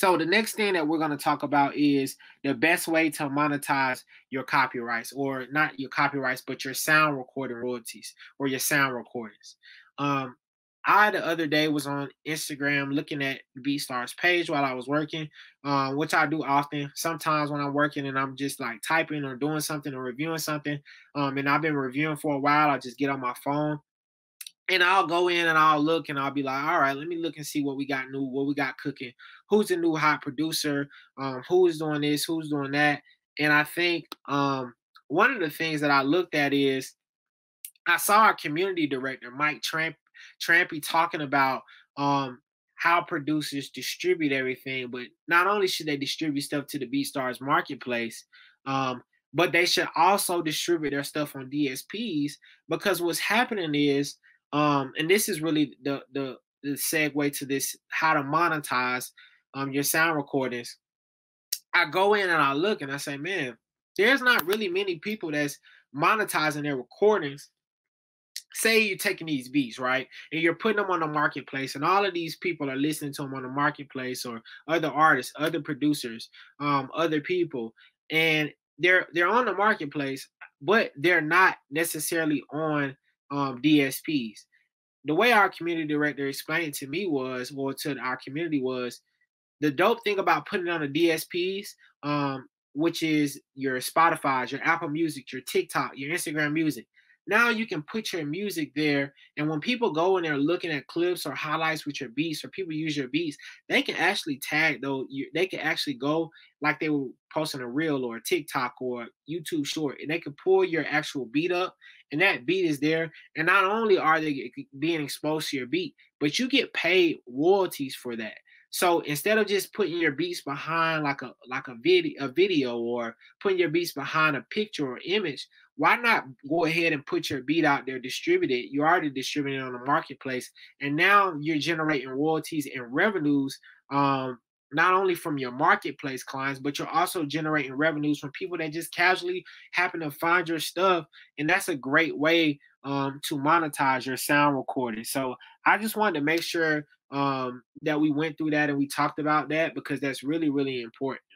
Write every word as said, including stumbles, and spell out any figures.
So the next thing that we're going to talk about is the best way to monetize your copyrights, or not your copyrights, but your sound recording royalties or your sound recordings. Um, I, the other day, was on Instagram looking at BeatStars page while I was working, uh, which I do often. Sometimes when I'm working and I'm just like typing or doing something or reviewing something, um, and I've been reviewing for a while, I just get on my phone and I'll go in and I'll look and I'll be like, all right, let me look and see what we got new, what we got cooking, who's the new hot producer, um, who's doing this, who's doing that. And I think um, one of the things that I looked at is I saw our community director, Mike Trampy, Trampy talking about um, how producers distribute everything, but not only should they distribute stuff to the BeatStars marketplace, um, but they should also distribute their stuff on D S Ps, because what's happening is, um, and this is really the, the, the segue to this, how to monetize um, your sound recordings. I go in and I look and I say, man, there's not really many people that's monetizing their recordings. Say you're taking these beats, right, and you're putting them on the marketplace, and all of these people are listening to them on the marketplace, or other artists, other producers, um, other people, and they're they're on the marketplace, but they're not necessarily on um, D S Ps. The way our community director explained it to me was, or to our community was, the dope thing about putting it on the D S Ps, um, which is your Spotify, your Apple Music, your TikTok, your Instagram Music. Now you can put your music there, and when people go in there looking at clips or highlights with your beats, or people use your beats, they can actually tag those. They can actually go like they were posting a reel or a TikTok or a YouTube short, and they can pull your actual beat up, and that beat is there. And not only are they being exposed to your beat, but you get paid royalties for that. So instead of just putting your beats behind like a like a video, a video or putting your beats behind a picture or image, why not go ahead and put your beat out there, distribute it? You already distributed on the marketplace, and now you're generating royalties and revenues, um, not only from your marketplace clients, but you're also generating revenues from people that just casually happen to find your stuff, and that's a great way um, to monetize your sound recording. So I just wanted to make sure Um, that we went through that and we talked about that, because that's really, really important.